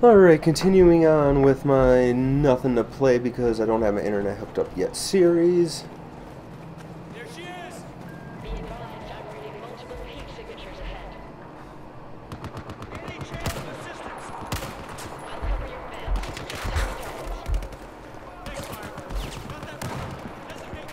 Alright, continuing on with my nothing to play because I don't have my internet hooked up yet series. There she is! Be advised, I'm reading multiple heat signatures ahead. Any chance of assistance? I'll cover your maps. Thanks, Firebird. Not that way.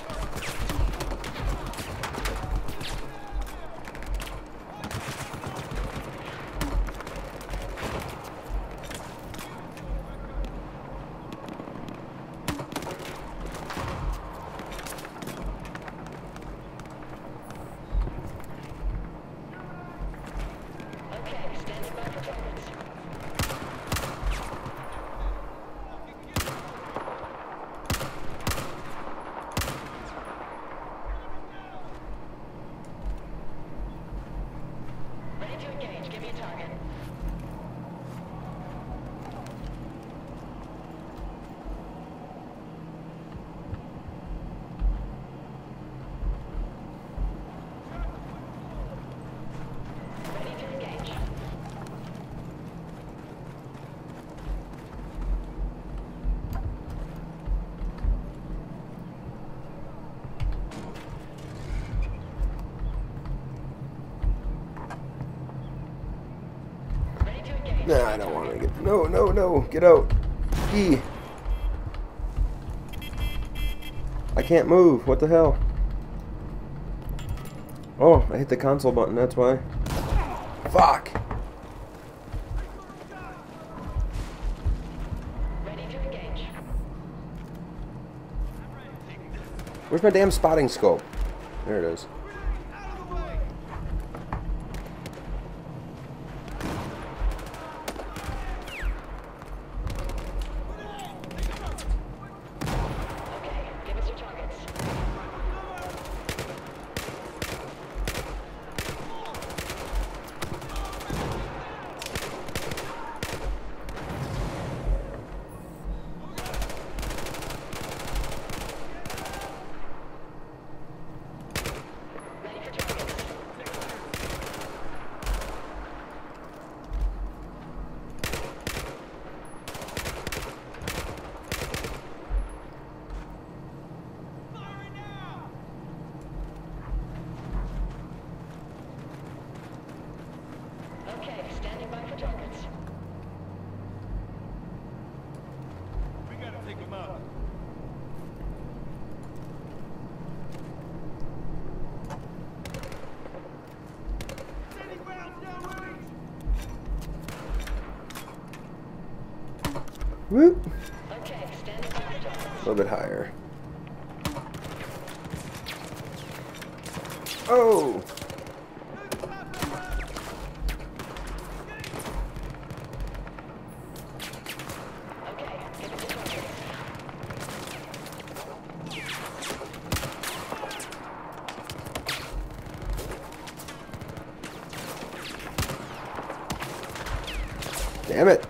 Nah, I don't want to get... No, get out. E. I can't move. What the hell? Oh, I hit the console button, that's why. Fuck! Ready to engage. Where's my damn spotting scope? There it is. Whoop. Okay, a little bit higher. Oh! Damn it!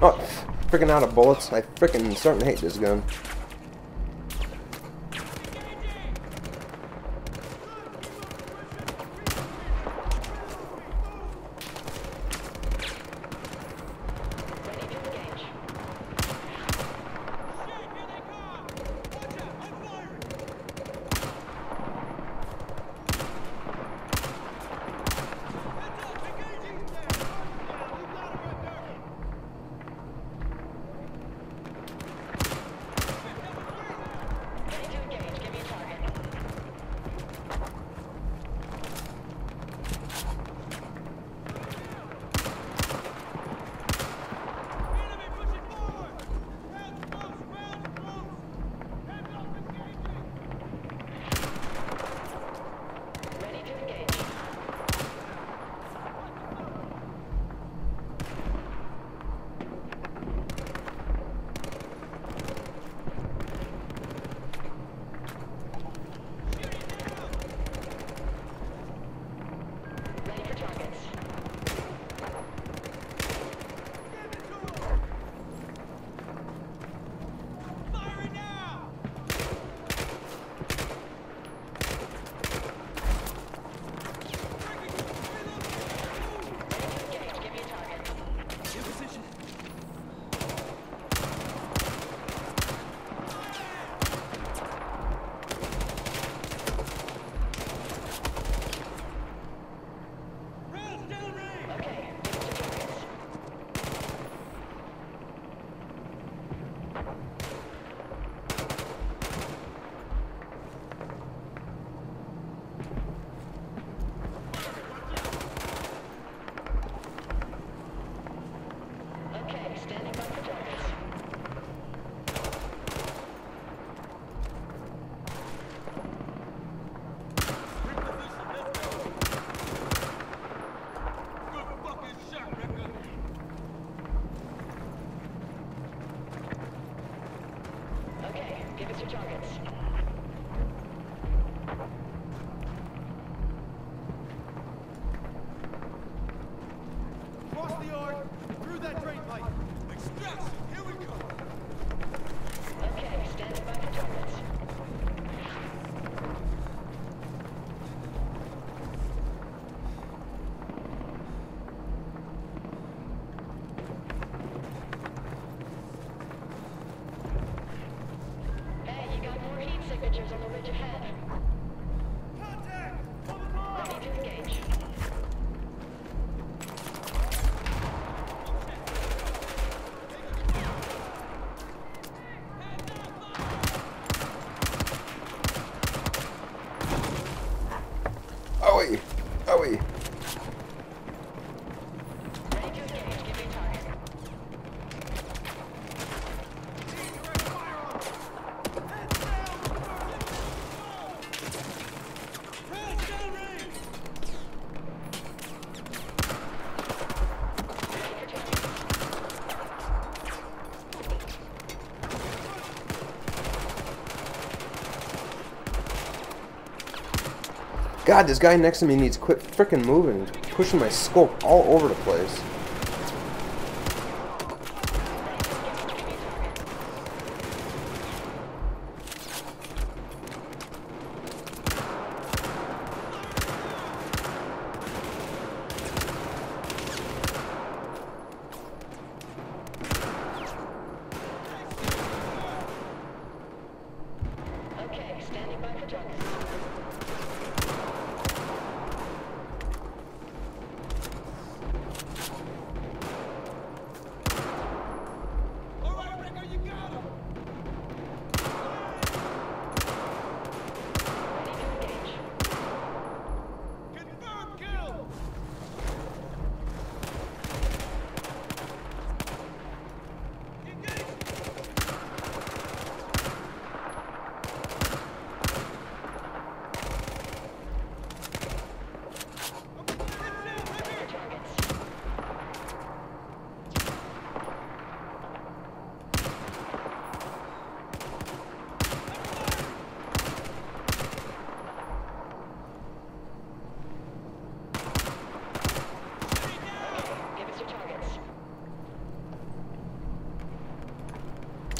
Oh, freaking out of bullets. I freaking starting to hate this gun. Owie! Owie! God, this guy next to me needs to quit frickin' moving. He's pushing my scope all over the place.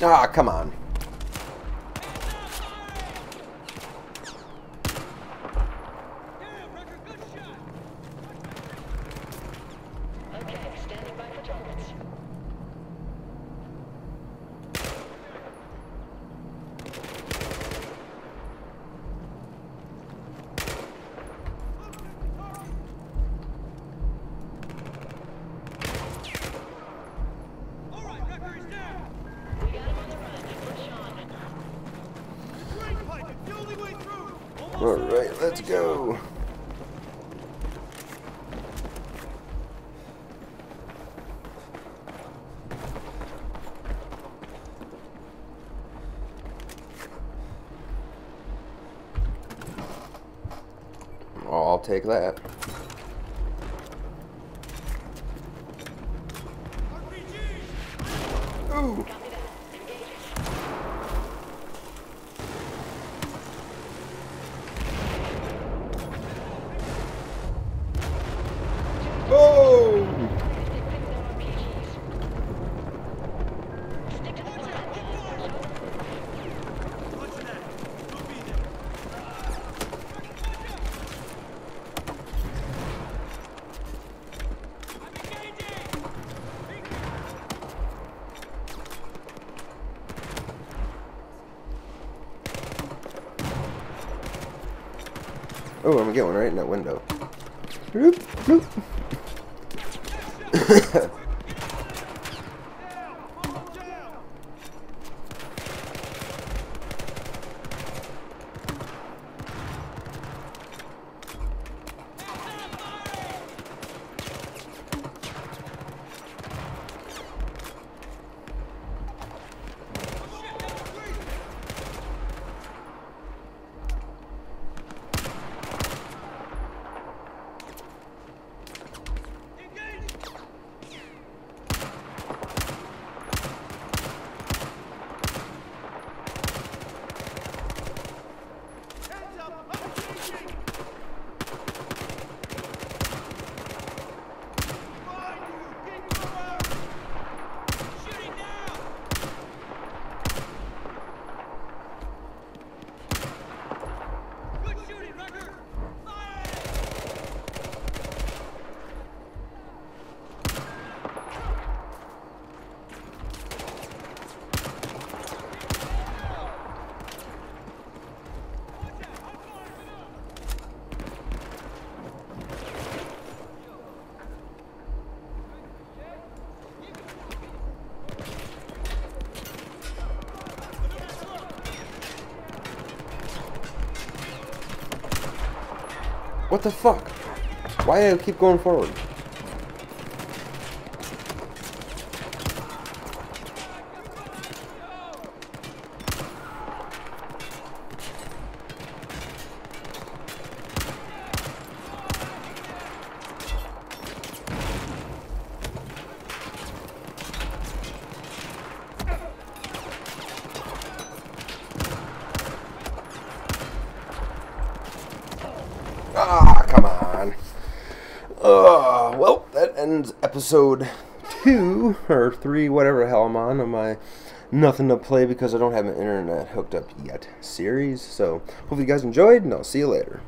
Ah, oh, come on. Alright, let's go. Oh, I'll take that. Ooh. Oh, I'm gonna get one right in that window. Bloop, bloop. What the fuck? Why do I keep going forward? Well, that ends episode 2 or 3, whatever the hell I'm on, of my nothing to play because I don't have an internet hooked up yet series. So, hopefully you guys enjoyed, and I'll see you later.